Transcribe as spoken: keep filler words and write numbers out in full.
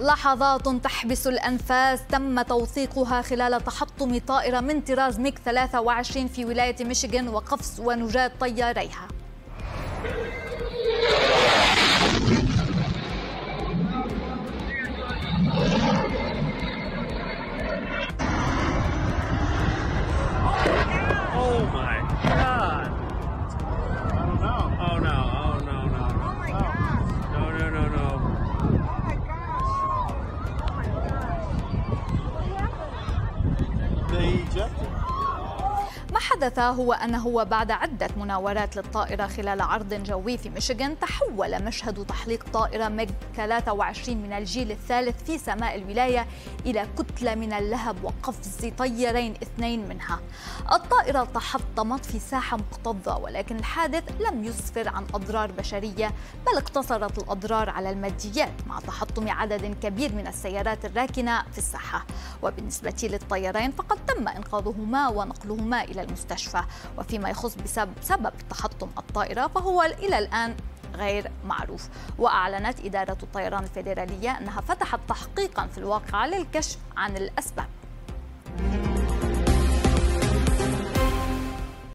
لحظات تحبس الأنفاس تم توثيقها خلال تحطم طائرة من طراز ميغ ثلاثة وعشرين في ولاية ميشيغان وقفز ونجاة طياريها. ما حدث هو أنه بعد عدة مناورات للطائرة خلال عرض جوي في ميشيغان، تحول مشهد تحليق طائرة ميغ ثلاثة وعشرين من الجيل الثالث في سماء الولاية إلى كتلة من اللهب وقفز طيارين اثنين منها. الطائرة تحطمت في ساحة مكتظة، ولكن الحادث لم يسفر عن أضرار بشرية، بل اقتصرت الأضرار على الماديات مع تحطم عدد كبير من السيارات الراكنة في الساحة. وبالنسبة للطيارين فقد تم إنقاذهما ونقلهما إلى المستشفى. وفيما يخص بسبب سبب تحطم الطائرة فهو إلى الآن غير معروف. وأعلنت إدارة الطيران الفيدرالية أنها فتحت تحقيقا في الواقعة للكشف عن الأسباب.